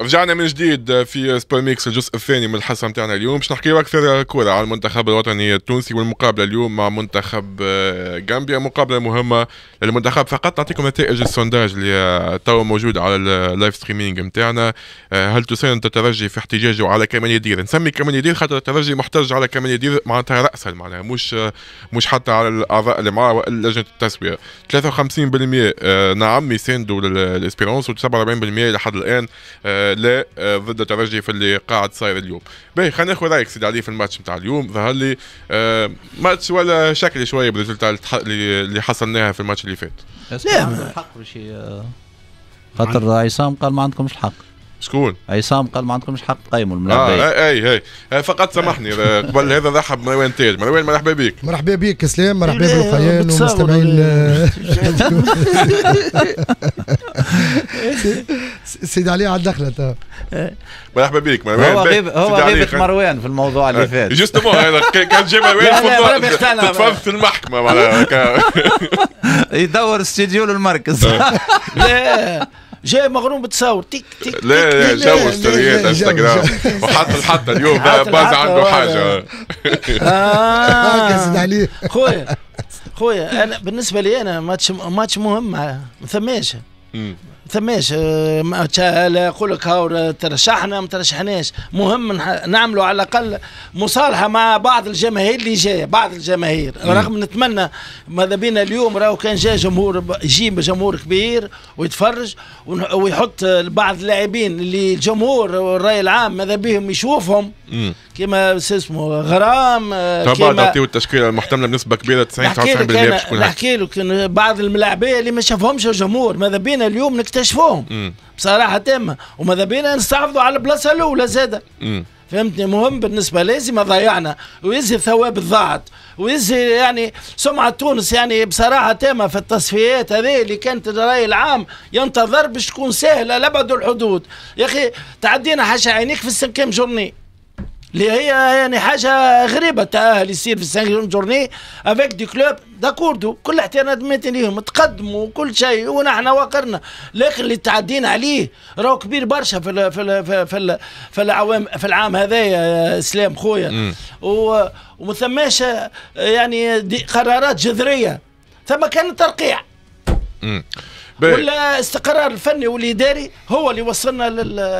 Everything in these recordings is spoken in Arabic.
رجعنا من جديد في سبور ميكس الجزء الثاني من الحصه نتاعنا اليوم، باش نحكيو اكثر كوره على المنتخب الوطني التونسي والمقابله اليوم مع منتخب غامبيا، مقابله مهمه للمنتخب. فقط نعطيكم نتائج السونداج اللي تو موجود على اللايف ستريمينغ نتاعنا. هل تساند الترجي في احتجاجه على كمال إيدير؟ نسمي كمال إيدير خاطر الترجي محتج على كمال إيدير معناتها راسا، معناها مش حتى على الاعضاء اللي معاه والا لجنه التسويه. 53% نعم يساندوا للاسبيرونس، و 47% لحد الان لا ضد الترجي في اللي قاعد صاير اليوم. باهي، خلينا ناخذ رايك سيدي علي في الماتش نتاع اليوم. ظهر لي ماتش ولا شكلي شويه بالريزلت اللي حصلناها في الماتش اللي فات. لا ما الحق باش خاطر عصام قال ما عندكمش الحق. شكون؟ عصام قال ما عندكمش حق تقيموا الملاعب. اي فقط سامحني قبل هذا رحب مروان تاج. مروان مرحبا بك. مرحبا بك اسلام، مرحبا بالوفيان ومستمعين. سيد علي على الدخله تو. مرحبا بك مروان. هو غيبة مروان في الموضوع اللي فات. جوستومون هذا كان جاب مروان تتفضل في المحكمه معناها يدور استديو للمركز. لا جاي مغروم بتصور تيك تيك. لا جو ستوريات انستغرام وحط اليوم باز عنده حاجه. كاسد عليه خويا انا بالنسبه لي انا ماتش مهم، ما ثماش ماتش نقول لك هاو ترشحنا ما ترشحناش، مهم نعملوا على الاقل مصالحه مع بعض الجماهير اللي جايه، بعض الجماهير رغم نتمنى ماذا بينا اليوم راهو كان جاء جمهور يجيب جمهور كبير ويتفرج ويحط بعض اللاعبين اللي الجمهور والراي العام ماذا بهم يشوفهم كما اسمه غرام طبعا تعطيو التشكيله المحتمله بنسبه كبيره 90 نحكي لك بعض الملاعبيه اللي ما شافهمش الجمهور ماذا بينا اليوم نكتشفوهم بصراحه تامه، وماذا بينا نستحافظوا على البلاصه الاولى زاده. فهمتني؟ مهم بالنسبه لازم ما ضيعنا ويزي ثواب الضاعت ويزي يعني سمعه تونس يعني بصراحه تامه في التصفيات هذه اللي كانت الراي العام ينتظر باش تكون سهله لابعد الحدود. يا اخي تعدينا حاشا عينيك في السنكام جورني اللي هي يعني حاجه غريبه، التاهل يصير في السانكيام جورني افيك دي كلوب داكوردو كل احتراماتي ليهم تقدموا وكل شيء ونحن وقرنا، لكن اللي تعدينا عليه راهو كبير برشا في ال في ال في ال في العوام في العام هذايا اسلام خويا، وما ثماش يعني قرارات جذريه، ثم كان ترقيع ولا استقرار الفني والاداري هو اللي وصلنا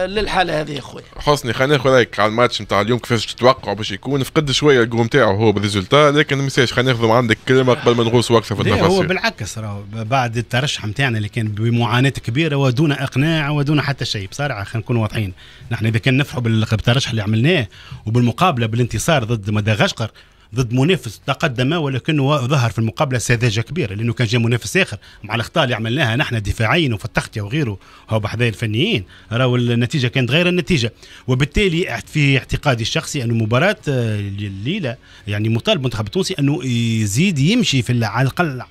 للحاله هذه يا خويا. حسني خلينا ناخذ رايك على الماتش نتاع اليوم كيفاش تتوقع باش يكون؟ فقد شويه الجو نتاعو هو بالريزلتا، لكن ما ينساش خلينا ناخذ عندك كلمه قبل ما نغوصوا اكثر في التفاصيل. هو بالعكس راهو بعد الترشح نتاعنا اللي كان بمعاناه كبيره ودون اقناع ودون حتى شيء بصراحه، خلينا نكونوا واضحين، نحن اذا كان نفرحوا بالترشح اللي عملناه وبالمقابله بالانتصار ضد مدغشقر ضد منافس تقدم ولكنه ظهر في المقابله سذاجه كبيره، لانه كان جاء منافس اخر مع الاخطاء اللي عملناها نحن دفاعيا وفي التغطيه وغيره هو بحذايا الفنيين راهو النتيجه كانت غير النتيجه، وبالتالي في اعتقادي الشخصي انه مباراه الليله يعني مطالب المنتخب التونسي انه يزيد يمشي في على الاقل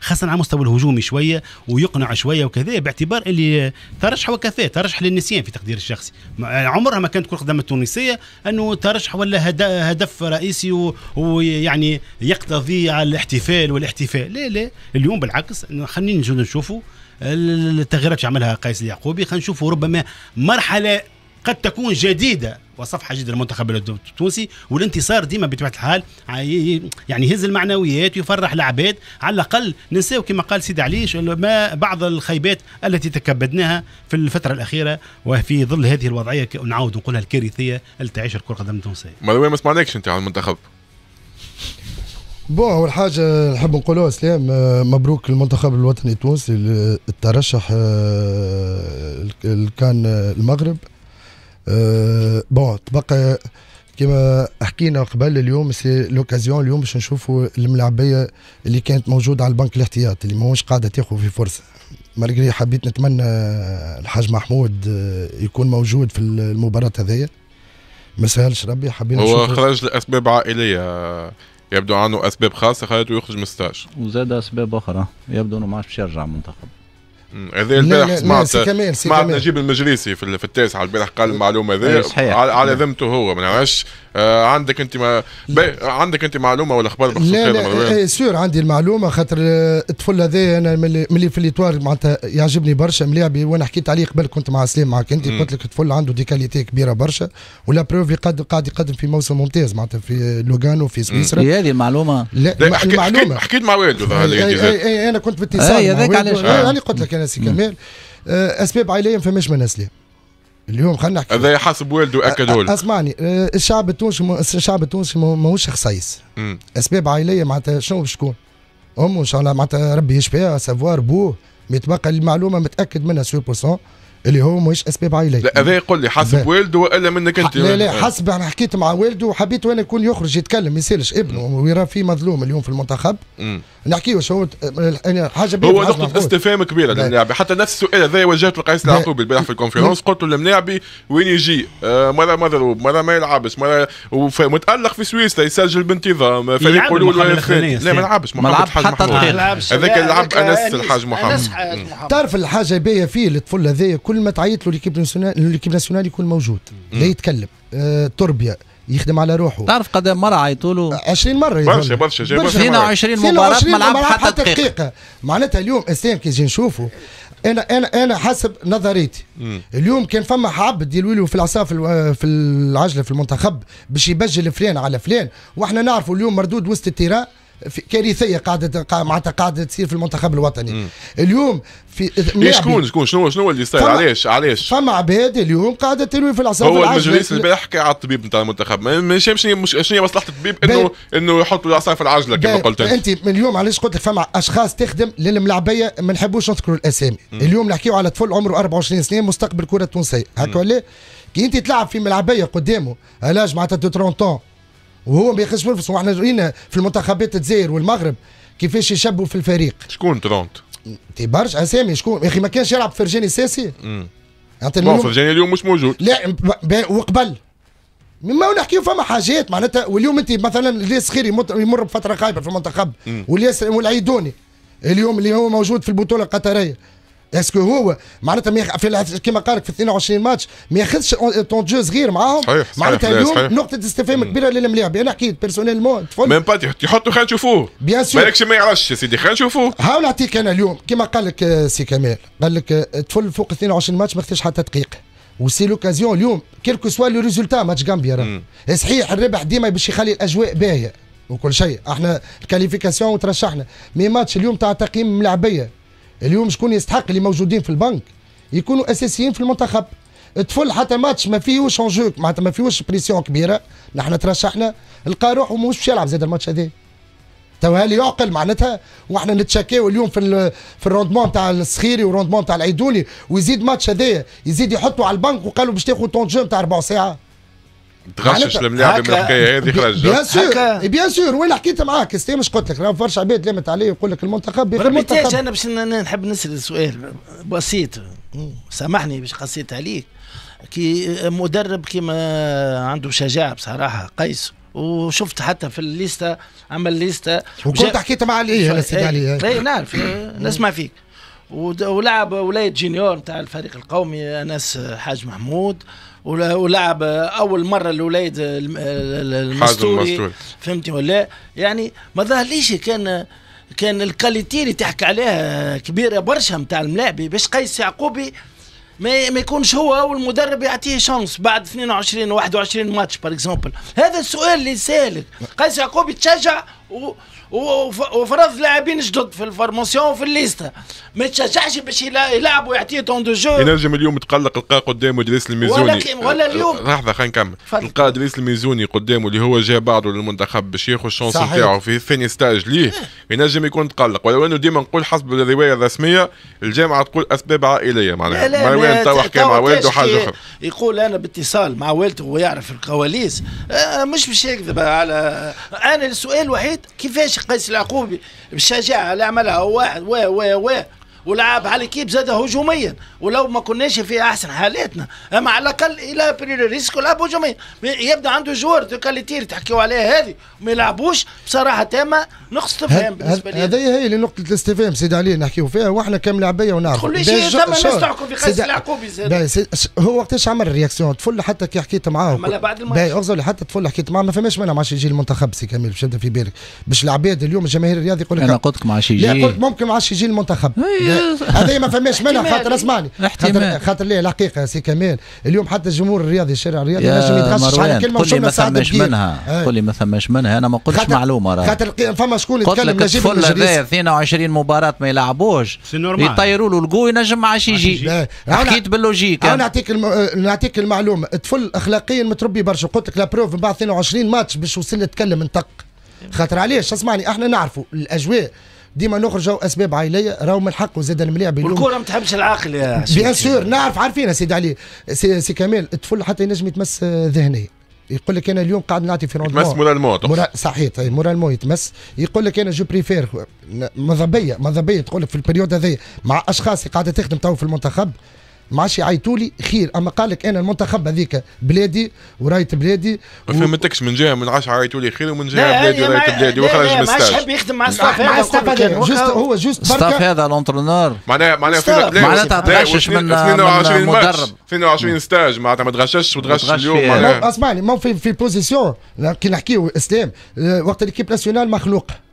خاصة على مستوى الهجومي شوية ويقنع شوية وكذا، باعتبار اللي ترشح وكفاه ترشح للنسيان في تقدير الشخصي، عمرها ما كانت كرة قدم التونسية أنه ترشح ولا هدف رئيسي ويعني يقتضي على الاحتفال والاحتفال، لا اليوم بالعكس خلينا نشوفوا التغييرات اللي عملها قيس اليعقوبي، خلينا نشوفوا ربما مرحلة قد تكون جديدة وصفحه جديده للمنتخب التونسي، والانتصار ديما بطبيعه الحال يعني يهز المعنويات ويفرح العباد، على الاقل ننساو كما قال سيدي علي ما بعض الخيبات التي تكبدناها في الفتره الاخيره وفي ظل هذه الوضعيه نعاود نقولها الكارثيه اللي تعيشها الكره القدم التونسيه. مروان ما سمعناكش انت على المنتخب. بون أول حاجة نحب نقولوها سلام، مبروك المنتخب الوطني التونسي الترشح كان المغرب. بون تبقى كما حكينا قبل اليوم سي لوكازيون اليوم باش نشوفوا الملاعبيه اللي كانت موجوده على البنك الاحتياط اللي ماهوش قاعده تاخذ في فرصه، مالغري حبيت نتمنى الحاج محمود يكون موجود في المباراه هذيا، ما سهلش ربي حبينا نشوفوا. هو خرج لاسباب عائليه يبدو عنه، اسباب خاصه خلته يخرج من الستاج وزاد اسباب اخرى يبدو انه ما عادش باش يرجع المنتخب. هذا البارح سمعت نجيب المجلسي في التاسعة البارح قال المعلومة هذا على ذمته هو ما نعرفش. عندك انت عندك انت معلومة ولا اخبار بخصوص هذا؟ لا سور عندي المعلومة خاطر الطفل هذا انا ملي في ليتوار معناتها يعجبني برشا ملاعبي وانا حكيت عليه قبل كنت مع سليم معك انت قلت لك الطفل عنده دي كاليتي كبيرة برشا ولا بروف قاعد يقدم في موسم ممتاز معناتها في لوغانو في سويسرا. هذه المعلومة لا المعلومة حكيت مع والده ظهر انا كنت في اتصال قلت لك انا سي كمال اسباب عائليه ما فماش منها سلام. اليوم خلينا نحكي هذا حسب والده اكدوا لك. اسمعني الشعب التونسي ماهوش خصيص. اسباب عائليه معناتها شنو باش تكون؟ امه ان شاء الله معناتها ربي يشفيها سافوار بوه يتبقى المعلومه متاكد منها 100% اللي هو ماهيش اسباب عائليه. لا هذا يقول لي حسب والده والا منك انت. لا لا حسب انا حكيت مع والده وحبيت وانا يكون يخرج يتكلم ما يسالش ابنه ويرى فيه مظلوم اليوم في المنتخب. نحكيوش هو حاجه هو نقطه استفهام كبيره للملاعبي حتى نفس السؤال هذا وجهت لقيس العقوبي البارح في الكونفرنس قلت له الملاعبي وين يجي؟ مره مضروب مره ما يلعبش مره متالق في سويسرا يسجل بانتظام فيقولوا له لا ما يلعبش محمد الحاج محمود ما يلعبش هذاك يلعب انس الحاج محمود. تعرف الحاجه الباهيه فيه الطفل هذايا كل ما تعيط له ليكيب ناسيونال يكون موجود لا يتكلم تربيه يخدم على روحه. تعرف قد مرة عيطوا له 20 مرة برشا 22 مباراة ما لعب حتى دقيقة. معناتها اليوم اسلام كي نجي نشوفه انا حسب نظريتي اليوم كان فما عبد يلويلو في العصا في العجلة في المنتخب باش يبجل فلان على فلان واحنا نعرفوا اليوم مردود وسط التيران كارثيه قاعده تصير في المنتخب الوطني. اليوم في شكون شنو اللي صاير علاش فما عباد اليوم قاعده تلوي في العصا هو المجلس البارح حكى على الطبيب نتاع المنتخب مش شنو هي مصلحه الطبيب انه يحطوا العصا في العجله كما قلت انت من اليوم. علاش قلت لك فما اشخاص تخدم للملاعبيه ما نحبوش نذكروا الاسامي. اليوم نحكيو على طفل عمره 24 سنه مستقبل الكره التونسيه هكا ولا كي انت تلعب في ملعبيه قدامه علاش معناتها 30 وهو ما ياخذش فرصه. واحنا رينا في المنتخبات الجزائر والمغرب كيفاش يشبوا في الفريق. شكون ترونت؟ تي برشا اسامي شكون يا اخي ما كانش يلعب فرجاني ساسي. فرجاني اليوم مش موجود. لا وقبل ما نحكيو فما حاجات معناتها. واليوم انت مثلا الياس خيري يمر بفتره خايبه في المنتخب والياس والعيدوني اليوم اللي هو موجود في البطوله القطريه اسكو هو معناتها كما قالك في 22 ماتش ما ياخذش طون دو صغير معاهم. معناتها اليوم نقطه استفهام كبيره للملاعب. انا حكيت بيرسونيل مود ميم با يحطوا خلينا نشوفوه بيان سور مالكش ما يعرفش يا سيدي خلينا نشوفوه. هاو نعطيك انا اليوم كما قال لك سي كمال قال لك تفل فوق 22 ماتش ما خدش حتى دقيقه وسي لوكازيون اليوم كيلكو سوا لو ريزولتا ماتش غامبيا صحيح الربح ديما باش يخلي الاجواء باهيه وكل شيء احنا الكاليفيكاسيون وترشحنا مي ماتش اليوم تاع تقييم ملاعبيه اليوم شكون يستحق اللي موجودين في البنك يكونوا اساسيين في المنتخب. تفل حتى ماتش ما فيهوش انجو معناتها ما فيهوش بريسيون كبيره. نحن ترشحنا لقى روحه ماهوش باش يلعب زاد الماتش هذا تو هل يعقل معناتها. واحنا نتشكاو اليوم في الروندمون تاع السخيري والروندمون تاع العيدوني ويزيد ماتش هذا يزيد يحطوا على البنك وقالوا باش تاخذوا طون جيم تاع 4 ساعات تغشش الملاعب من الحكايه هذه خرج. بيان سور بيان سور وانا حكيت معاك استي مش قلت لك راه برشا عباد لامت عليه يقول لك المنتخب يا اخي المنتخب. انا باش نحب نسال سؤال بسيط سامحني باش قصيت عليك. كي مدرب كيما عنده شجاعه بصراحه قيس وشفت حتى في الليسته عمل ليسته وكنت حكيت مع علي سيدي علي نعرف نسمع فيك ولعب ولايه جينيور نتاع الفريق القومي انس حاج محمود ولعب اول مره الوليد المستوري فهمتي ولا يعني ما ظهرليش كان الكاليتي اللي تحكي عليها كبيره برشا نتاع الملاعبي باش قيس يعقوبي ما يكونش هو والمدرب يعطيه شانس بعد 22 21 ماتش بار اكزومبل. هذا السؤال اللي سالك قيس يعقوبي تشجع وفرض لاعبين جدد في الفورماسيون وفي الليسته ما تشجعش باش يلعب ويعطيه طون دو جو. ينجم اليوم تقلق لقى قدامه ادريس الميزوني ولا اليوم لحظه خلينا نكمل لقى ادريس الميزوني قدامه اللي هو جا بعده للمنتخب باش ياخذ الشانس نتاعو في ثاني ستاج ليه ينجم يكون تقلق ولو انه ديما نقول حسب الروايه الرسميه الجامعه تقول اسباب عائليه معناها ما وين تو حكى مع والده حاجه اخرى يقول انا باتصال مع والده ويعرف الكواليس مش باش يكذب على انا. السؤال الوحيد كيفاش قيس العقوبي بالشجاعه اللي عملها واحد ولعب على كيب زاد هجوميا، ولو ما كناش في احسن حالاتنا اما على الاقل الى بريري ريسك ولعب هجوميا. يبدا عنده جوار دو كاليتي تحكيوا عليها هذه وما يلعبوش بصراحه تامه، نقص تفهم بالنسبه لي. هذه هي اللي نقطه الاستفهام سيد علي نحكيوا فيها، واحنا كامل عبيه ونعرفوا كل شيء. تم الناس تحكم في قيس العقوبي زاد هو وقتاش عمل رياكسيون تفل، حتى كي حكيت معاه باهي اغزر حتى تفل حكيت معاه ما فماش مانع معاش يجي المنتخب سي كامل باش انت في بالك باش العباد اليوم الجماهير الرياضي يقول لك انا قلت لك معاش يجي، قلت ممكن معاش يجي المنتخب هذا ما فماش مانع، خاطر اسمعني خاطر ليه الحقيقه سي كمال اليوم حتى الجمهور الرياضي الشارع الرياضي نجم يتغشش على كلمه وشو ما ثماش منها. قول لي ما ثماش منها، انا ما قلتش معلومه راه خاطر فما شكون يتكلم نجيب في الجريس 22 مباراه ما يلعبوش يطيروا له الجو ينجم معاش يجي. حكيت باللوجيك انا نعطيك المعلومه، الطفل اخلاقيا متربي برشا، قلت لك لا بروف من بعد 22 ماتش باش وصل نتكلم نطق، خاطر علاش اسمعني احنا نعرفوا الاجواء ديما نخرجوا اسباب عائليه راهو من حقه زاد الملاعب اليوم والكره ما تحبش العاقل يا بيان سور نعرف عارفين سيدي علي سي كمال. الطفل حتى ينجم يتمس ذهنيا، يقول لك انا اليوم قاعد نعطي في روندمون يتمس مورالمون صحيح مورالمون يتمس، يقول لك انا جو بريفير مذبيه تقول لك في البريود هذايا مع اشخاص اللي قاعده تخدم تو في المنتخب ما عادش يعيطوا لي خير، اما قال لك انا المنتخب هذيك بلادي ورايه بلادي ما فهمتكش من جهه من عاش عيطوا لي خير ومن جهه بلادي ورايه بلادي وخرج من الستاج. ما حب يخدم مع الستاف هذا هو جوست الستاف هذا الانترونور معناها معناتها تغشش من المدرب 22 ستاج معناتها ما تغشش وتغش اليوم. اسمعني ما في بوزيسيون كي نحكيو اسلام وقت الكيب ناسيونال مخلوقه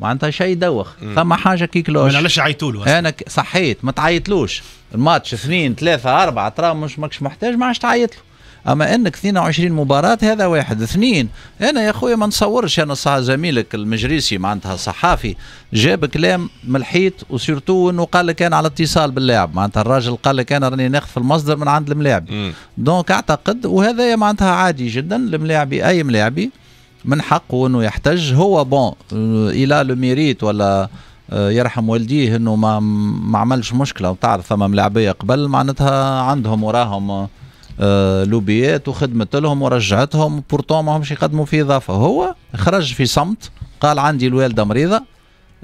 معناتها شيء يدوخ، ثم حاجه كيكلوش. علاش عيطولو؟ انا صحيت ما تعيطلوش، الماتش 2 3 4 ترى مش ماكش محتاج ما عادش تعيطلو، اما انك 22 مباراه هذا واحد. اثنين انا يا خويا ما نصورش انا صح زميلك المجريسي معناتها الصحافي جاب كلام من الحيط، وسيرتو انه قال لك انا على اتصال باللاعب معناتها الراجل قال لك انا راني ناخذ في المصدر من عند الملاعب، دونك اعتقد وهذا معناتها عادي جدا الملاعبي اي ملاعبي من حقه انه يحتج. هو بون الى لو ميريت ولا يرحم والديه انه ما عملش مشكله، وتعرف ثم ملاعبيه قبل معناتها عندهم وراهم لوبيات وخدمت لهم ورجعتهم بورتون ما همش يقدموا في اضافه. هو خرج في صمت قال عندي الوالده مريضه،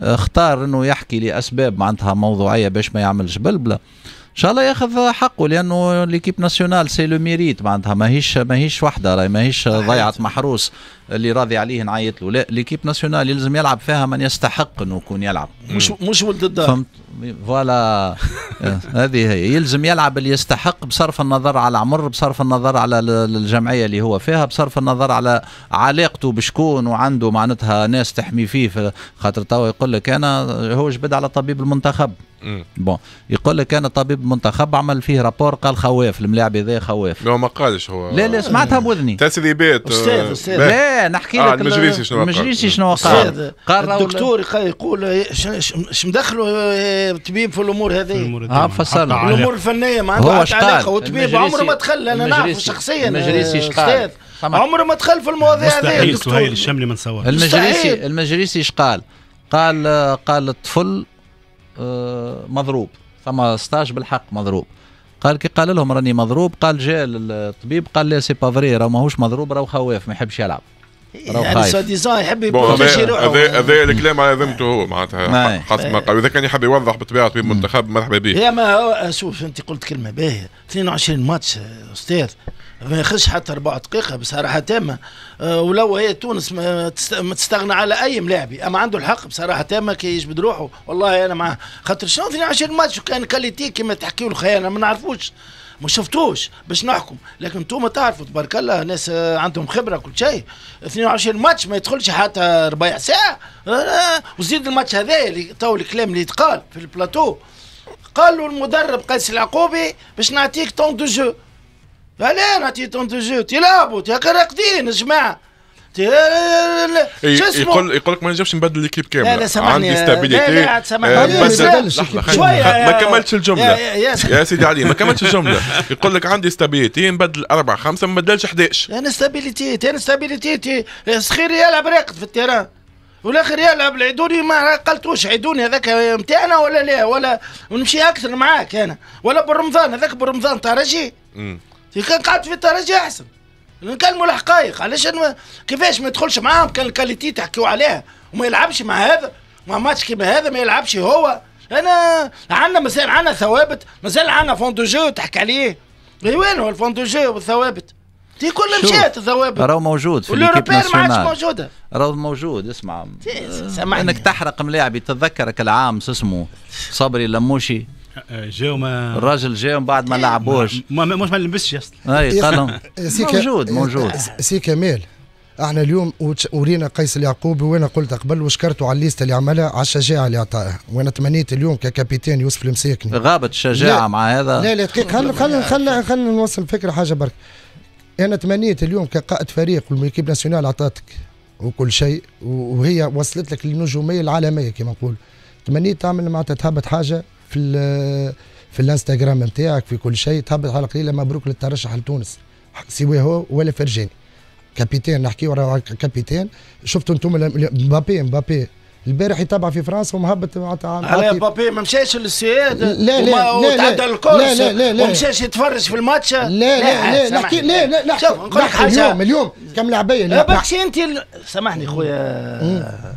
اختار انه يحكي لاسباب معناتها موضوعيه باش ما يعملش بلبله، ان شاء الله ياخذ حقه لانه ليكيب ناسيونال سي لو ميريت معناتها ماهيش وحده راهي ماهيش ضيعت محروس اللي راضي عليه نعيط له، لا ليكيب ناسيونال يلزم يلعب فيها من يستحق انه يكون يلعب مش ولد الدار. فهمت فوالا هذه هي، يلزم يلعب اللي يستحق بصرف النظر على العمر، بصرف النظر على الجمعيه اللي هو فيها، بصرف النظر على علاقته بشكون وعنده معناتها ناس تحمي فيه. خاطر توا يقول لك انا هو جبد على طبيب المنتخب بون، يقول لك انا طبيب المنتخب عمل فيه رابور قال خواف الملاعب هذا خواف. لا ما قالش هو، لا سمعتها باذني تسريبات استاذ لا نحكي لك المجلسي شنو قال، المجلسي شنو قال، الدكتور يقول مدخله طبيب في الامور هذه فسرنا الامور الفنيه ما عندهاش علاقه، والطبيب عمره ما دخل. انا نعرف شخصيا المجلسي استاذ عمره ما دخل في المواضيع هذه. الدكتور الشملي ما نصور المجلسي اش قال؟ قال الطفل مضروب، ثم ستاج بالحق مضروب. قال كي قال لهم راني مضروب، قال جاء الطبيب قال لا سي با فري راه ماهوش مضروب راه خواف ما يحبش يلعب. يعني ساديزا يحب يبروجي روحه. هذا الكلام على ذمته هو معناتها حسب ما قال، اذا كان يحب يوضح بطبيعه طبيب المنتخب مرحبا به. يا ما هو شوف انت قلت كلمه باهيه، 22 ماتش استاذ ما ياخذش حتى 4 دقائق بصراحه تامه، ولو هي تونس ما تستغنى على اي ملاعبي، اما عنده الحق بصراحه تامه كي يجبد روحه. والله انا معاه خاطر شنو 22 ماتش وكان كاليتي كيما تحكيوا الخيانه ما نعرفوش ما شفتوش باش نحكم، لكن انتوما تعرفوا تبارك الله ناس عندهم خبره كل شيء. 22 ماتش ما يدخلش حتى ربع ساعه، وزيد الماتش هذا اللي تو الكلام اللي يتقال في البلاطو قالوا المدرب قيس العقوبي باش نعطيك طون دو جو. لا نعطيك طون دو جو تلعبوا تاكل راقدين يا جماعه يقول لك ما نجمش نبدل ليكيب كامله. لا سامحني عندي ستابيليتي. لا سامحني ما كملتش الجمله يا سيدي علي، ما كملتش الجمله. يقول لك عندي ستابيليتي نبدل 4 5 ما نبدلش 11. انا ستابيليتي سخير يلعب راقد في التيران والاخر يلعب العيدوني. ما عقلتوش عيدوني هذاك متاعنا ولا لا، ولا نمشي اكثر معاك انا، ولا بالرمضان هذاك بالرمضان ترجي. كان قعدت في الترجي احسن نكلموا الحقائق. علاش كيفاش ما يدخلش معاهم؟ كان الكاليتي تحكيوا عليها وما يلعبش مع هذا، مع ماتش كيما هذا ما يلعبش هو. انا عندنا مازال عندنا ثوابت، مازال عندنا فون دو جو تحكي عليه. وين هو الفون دو جو والثوابت؟ تي كل مشات الثوابت راهو موجود في الليكيب ناسيونال، ما عادش موجوده راهو موجود. اسمع سامحني انك تحرق ملاعبي. تتذكرك العام اسمه صبري لموشي جاو، ما الراجل جاو بعد ما لعبوش، مش ما نلبسش اصلا. اي قالهم موجود سي كمال. احنا اليوم ورينا قيس اليعقوبي، وانا قلت قبل وشكرته على الليسته اللي عملها، على الشجاعه اللي عطاها. وانا تمنيت اليوم ككابيتان يوسف المساكني غابت الشجاعه مع هذا. لا دقيقه خلينا نوصل الفكره حاجه برك. انا تمنيت اليوم كقائد فريق والميكيب ناسيونال عطاتك وكل شيء، وهي وصلت لك للنجوميه العالميه كما نقول. تمنيت تعمل معناتها تهبط حاجه في الانستغرام نتاعك، في كل شيء تهبط على قليله. مبروك للترشح لتونس سواء هو ولا فرجاني كابيتان. نحكيو على كابيتان. شفتوا انتم مبابي البارح يتابع في فرنسا ومهبط على مبابي. ما مشاش للسياد وتعدى الكورس وما مشاش يتفرج في الماتش. لا لا لا نحكي لا لا نحكي اليوم كم لعبيه. لا باكش انت سامحني خويا.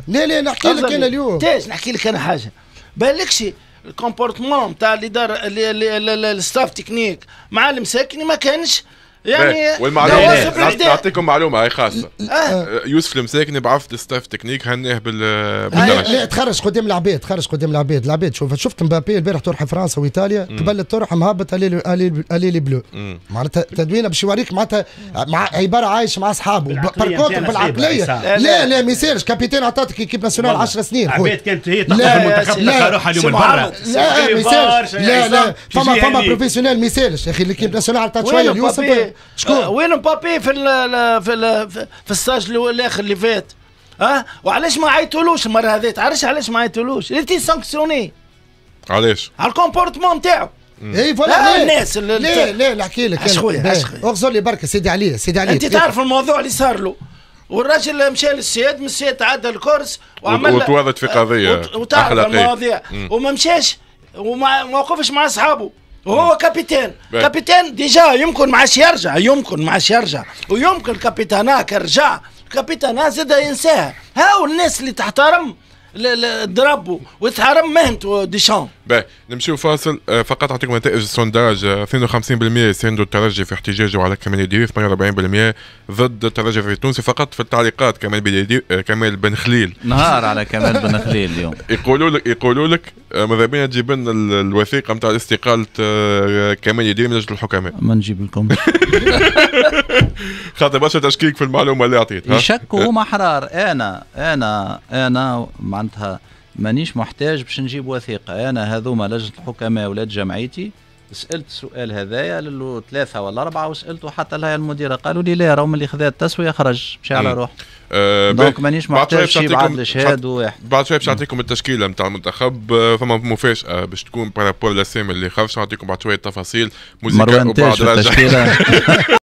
لا لا نحكي لك انا اليوم تاج، نحكي لك انا حاجه بالكش. الكومبورتمون نتاع الاداره الستاف تكنيك مع المساكني ما كانش يعني. والمعلومه نعطيكم معلومه هاي خاصه. يوسف المساكني بعث الستاف تكنيك هناه لا تخرج قدام العباد، تخرج قدام العباد. العباد شفت مبابي البارح طرح فرنسا وايطاليا قبل الطرح مهبط الي بلو. معناتها تدوينه باش يوريك معناتها مع عباره عايش مع اصحابه بالعقليه. لا لا ما يصيرش كابيتان عطاتك كيب ناسيونال 10 سنين. العباد كانت هي تخرج المنتخب تلقى روحها اليوم لبرا. لا لا فما بروفيسيونيل ما يصيرش يا اخي. الكيب ناسيونال عطات شويه يوسف. شكون وين مبابي في ال في ال في الساج الاخر اللي فات؟ وعلاش ما عيطولوش المره هذه؟ تعرفش علاش ما عيطولوش؟ اللي تي سانكسيوني علاش؟ على الكومبورتمون نتاعو. اي فوالا الناس. لا لا نحكي لك اش خويا اغزر لي برك سيدي علي. انت تعرف الموضوع اللي صار له، والراجل مشى للسياد، من السياد تعدى الكورس وعمل وتورط في قضيه وتعرف المواضيع وما مشاش وما وقفش مع اصحابه. وهو كابيتان ديجا يمكن ما عادش يرجع، ويمكن كابيتانا كرجع كابيتانا زاد ينساها. هاو الناس اللي تحترم ضربوا وتحترم مهنته ديشان. باهي نمشيو فاصل. فقط نعطيكم نتائج السونداج. 52% يساندوا الترجي في احتجاجه على كمال إيدير، 48% ضد الترجي التونسي. فقط في التعليقات كمال بن خليل نهار على كمال بن خليل اليوم. يقولوا لك ماذا بينا تجيب لنا الوثيقه نتاع استقاله كمال إيدير من لجنه الحكماء. ما نجيب لكم خاطر برشا تشكيك في المعلومه اللي عطيتها. يشكوا هما احرار. انا معناتها مانيش محتاج باش نجيب وثيقه. انا هذوما لجنه الحكماء ولاد جمعيتي سالت السؤال هذايا ثلاثه ولا اربعه وسالته حتى لها المديره قالوا لي لا راهم اللي خذا التسويه خرج مشي على روحه. دونك مانيش محتاج شي بعد الشهاد واحد. بعد شويه باش نعطيكم التشكيله نتاع المنتخب. فما مفاجاه باش تكون بارابور لاسامي اللي خرج. نعطيكم بعد شويه التفاصيل موزيكا وبعد التشكيله.